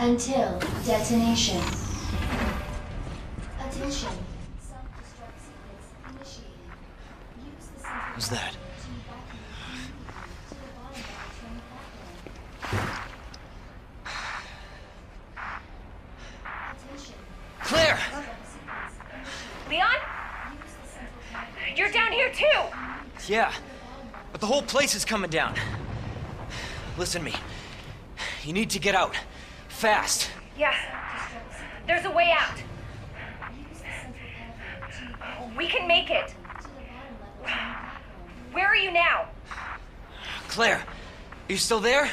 Until detonation. Attention. Self-destruct sequence initiated. Use the sample. Who's that? Attention. Claire! Leon? You're down here too! Yeah, but the whole place is coming down. Listen to me. You need to get out. Fast. Yeah. There's a way out. We can make it. Where are you now? Claire, are you still there?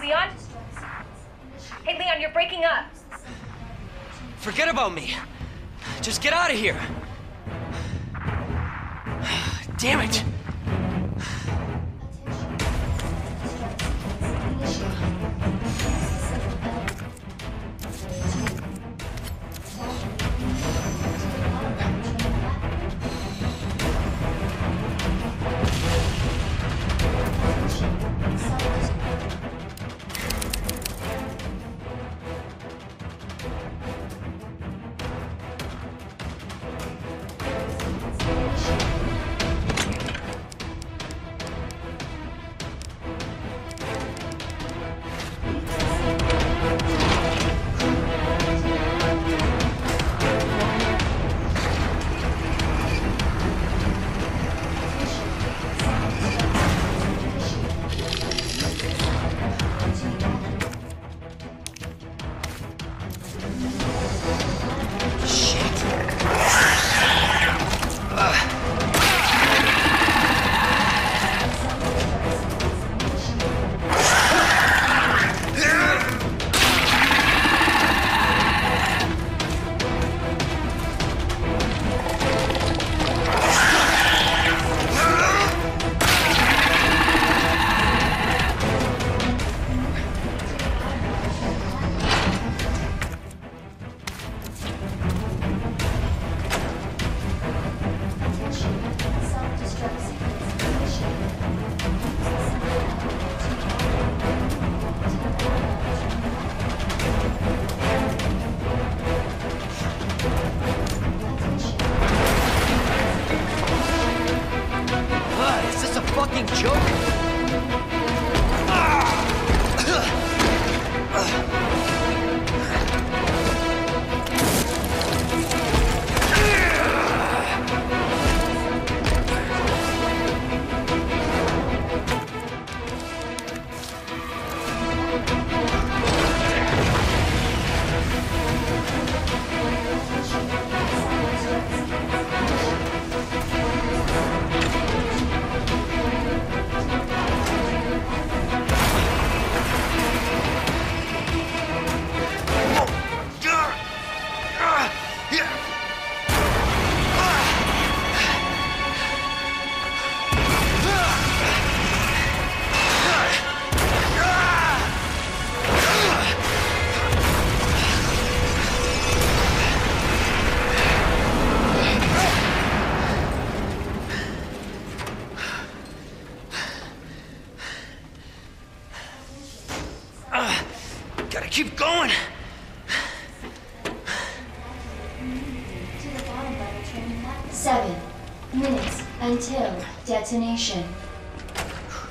Leon? Hey, Leon, you're breaking up. Forget about me. Just get out of here. Damn it.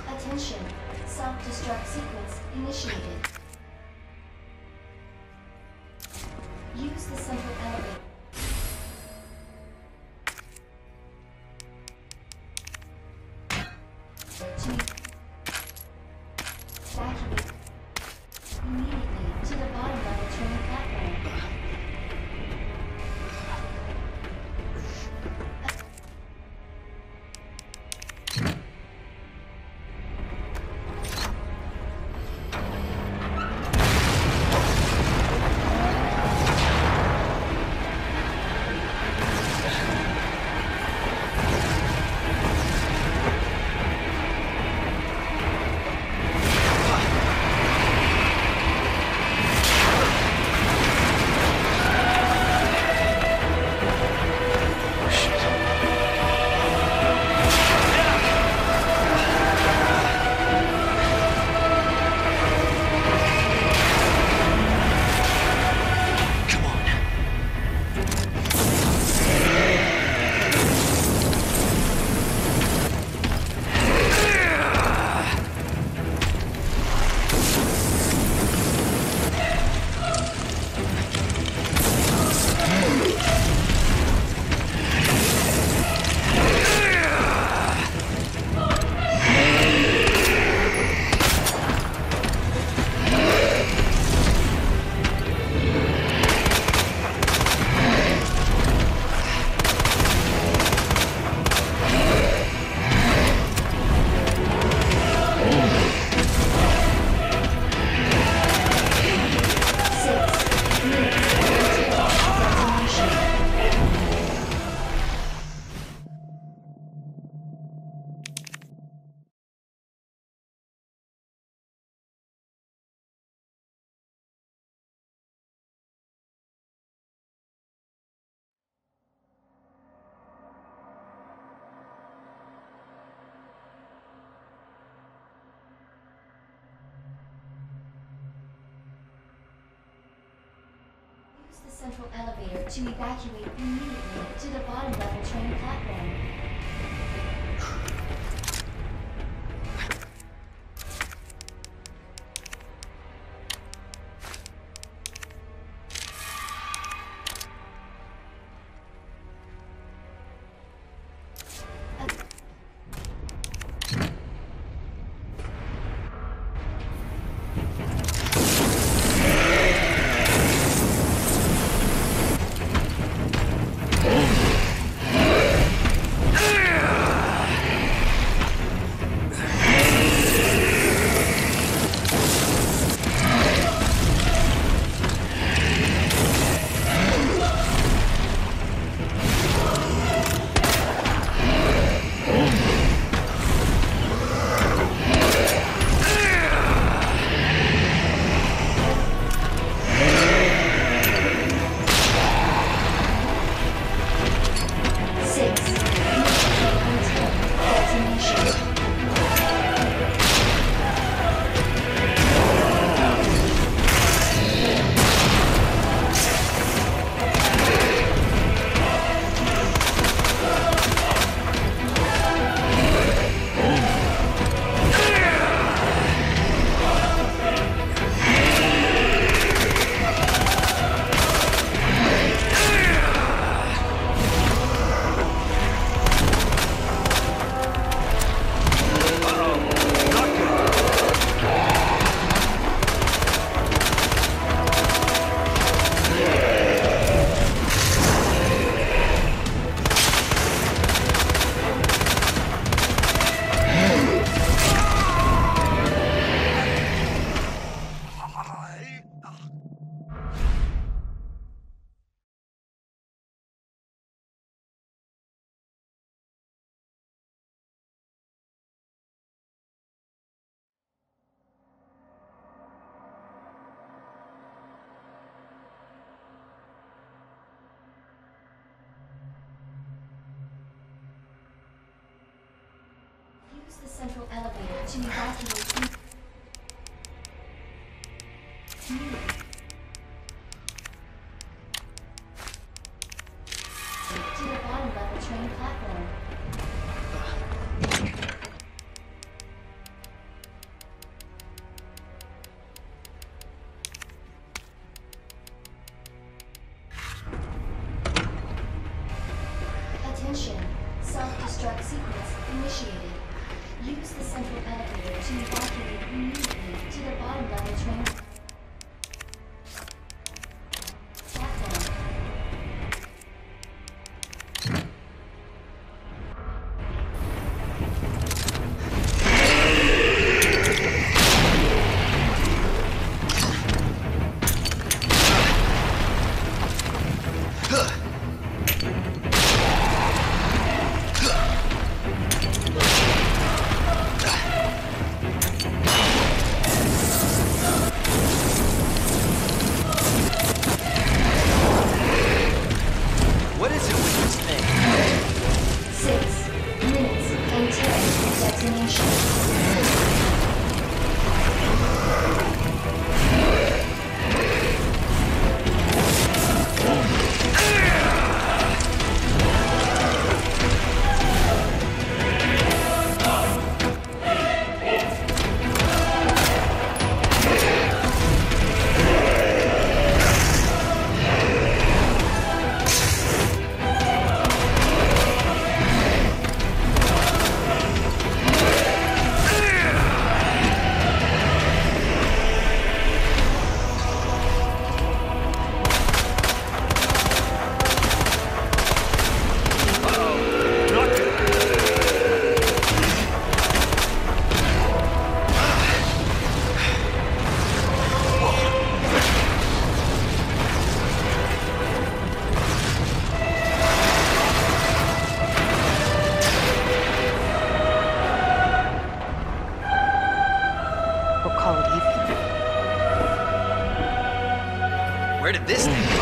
Attention, self-destruct sequence initiated. Use the central elevator. the central elevator to evacuate immediately to the bottom level train platform. Use the central elevator to evacuate. To the bottom level train platform. Attention, self-destruct sequence initiated. Use the central elevator to evacuate immediately to the bottom level train platform. Where did this thing go?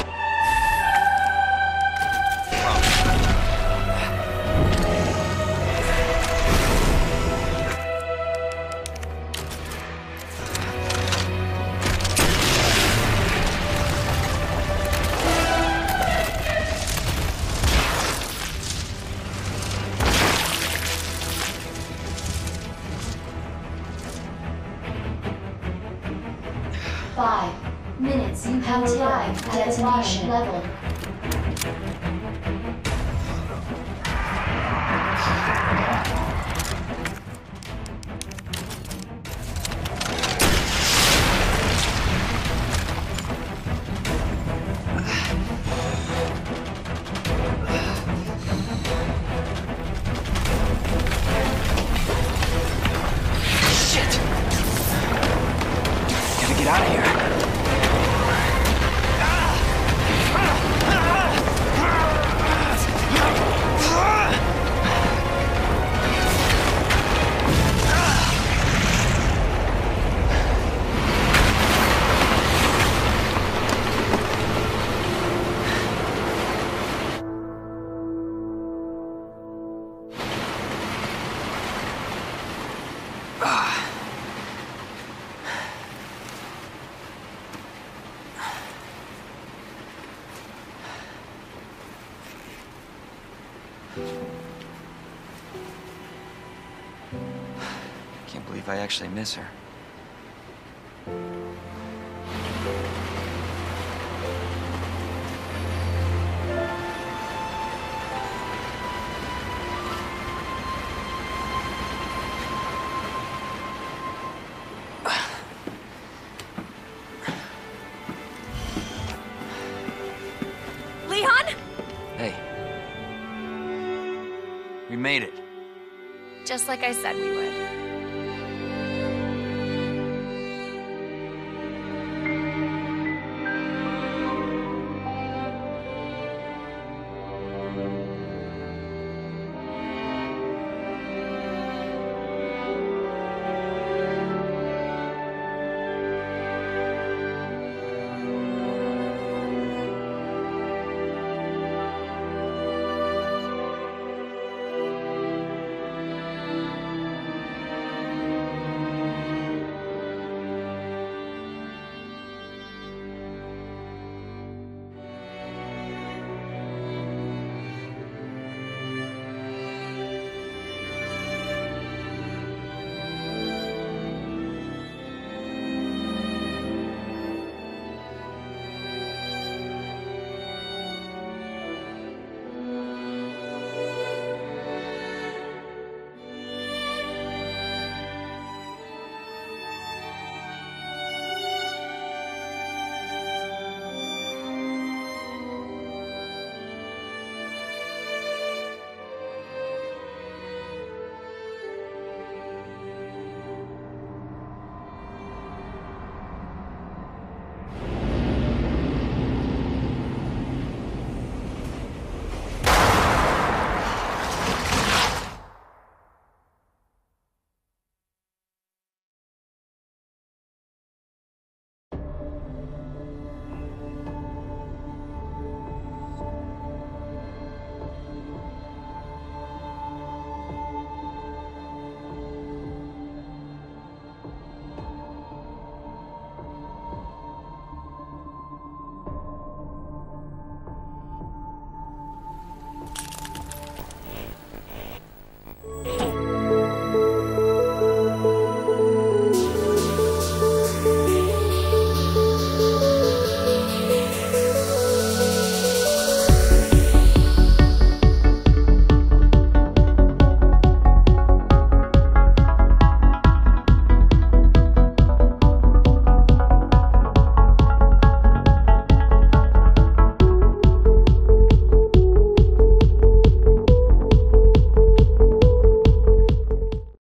5 minutes. You have arrived at detonation level. I actually miss her. Leon? Hey. We made it. Just like I said we would.